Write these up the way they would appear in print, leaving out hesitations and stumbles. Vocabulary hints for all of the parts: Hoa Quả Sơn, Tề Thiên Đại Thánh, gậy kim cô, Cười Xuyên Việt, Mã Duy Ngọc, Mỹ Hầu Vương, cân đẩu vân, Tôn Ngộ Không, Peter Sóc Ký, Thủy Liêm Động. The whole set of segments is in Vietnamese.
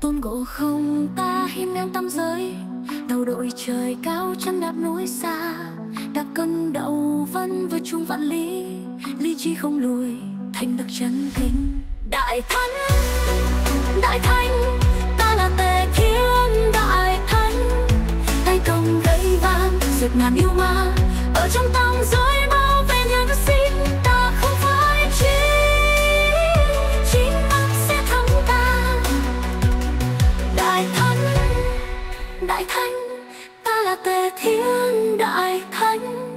Tôn Ngộ Không ta hiên ngang tam giới, đầu đội trời cao chân đạp núi xa, đạp cân đậu vân vượt chung vạn lý, lý trí không lùi thành bậc chân kinh. Đại Thánh, Đại Thánh, ta là Tề Thiên Đại Thánh, tay cầm gậy vàng diệt ngàn yêu ma, ở trong tầng giới bao vây nhân sinh. Ta không phải chính mắt sẽ thắng ta. Đại Thánh, Đại Thánh, ta là Tề Thiên Đại Thánh,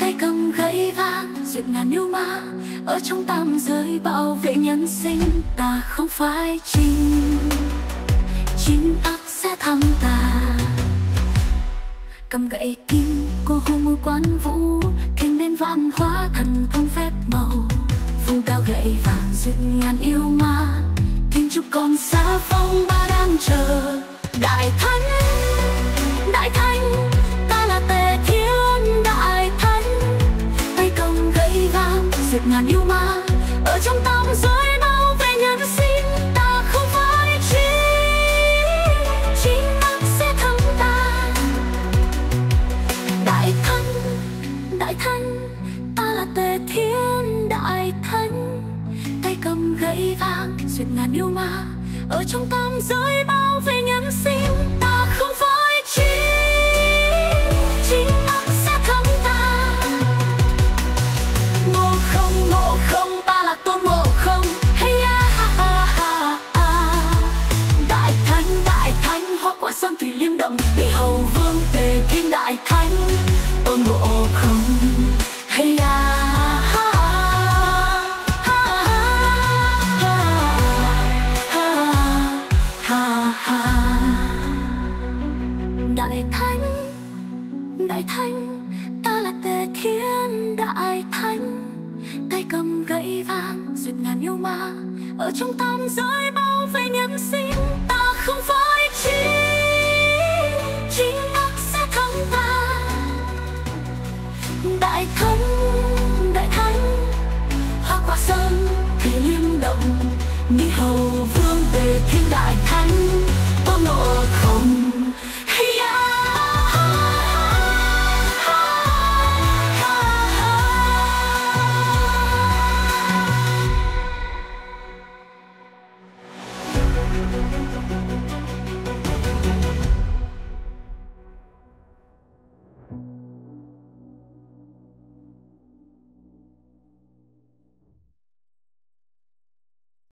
tay cầm gậy vàng diệt ngàn yêu ma, ở trong tam giới bảo vệ nhân sinh. Ta không phải chính ác sẽ thắng ta. Cầm gậy kim cô hô mưu quán vũ, kinh đến vạn hóa thần thông phép màu, vùng cao gậy vàng diệt ngàn yêu ma, kinh chúc con xa phong ba đang chờ. Đại Thánh, Đại Thánh, ta là Tề Thiên Đại Thánh, tay cầm gậy vàng diệt ngàn yêu ma, ở trong tam giới bao vệ nhân sinh. Ta không phải chính ác sẽ thắng ta. Đại Thánh, Đại Thánh, ta là Tề Thiên Đại Thánh, tay cầm gậy vàng diệt ngàn yêu ma, ở trong tam giới bao vệ nhân sinh. Ta không phải chính ác sẽ thắng ta. Ngộ Không, ta là Tôn Ngộ Không. Hey yeah, ha, ha, ha. Đại Thánh, Đại Thánh, Hoa Quả Sơn Thủy Liêm Động, Mỹ Hầu Vương Tề Thiên Đại Thánh, Tôn Ngộ Không. Hey yeah. Đại Thánh, Đại Thánh, ta là Tề Thiên Đại Thánh, tay cầm gậy vàng duyệt ngàn yêu ma, ở trong tam giới bao vây nhân sinh. Ta không phải chính